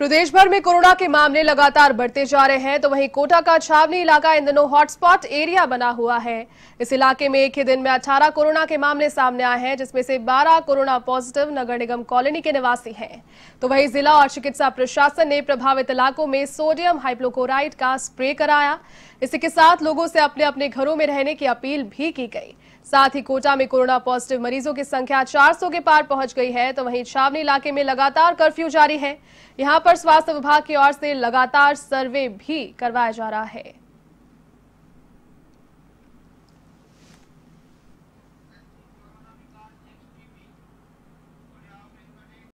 प्रदेश भर में कोरोना के मामले लगातार बढ़ते जा रहे हैं, तो वहीं कोटा का छावनी इलाका इन दिनों हॉटस्पॉट एरिया बना हुआ है। इस इलाके में एक ही दिन में 18 कोरोना के मामले सामने आए हैं, जिसमें से 12 कोरोना पॉजिटिव नगर निगम कॉलोनी के निवासी हैं। तो वहीं जिला और चिकित्सा प्रशासन ने प्रभावित इलाकों में सोडियम हाइपोक्लोराइट का स्प्रे कराया। इसी के साथ लोगों से अपने अपने घरों में रहने की अपील भी की गई। साथ ही कोटा में कोरोना पॉजिटिव मरीजों की संख्या 400 के पार पहुंच गई है, तो वहीं छावनी इलाके में लगातार कर्फ्यू जारी है। यहां पर स्वास्थ्य विभाग की ओर से लगातार सर्वे भी करवाया जा रहा है।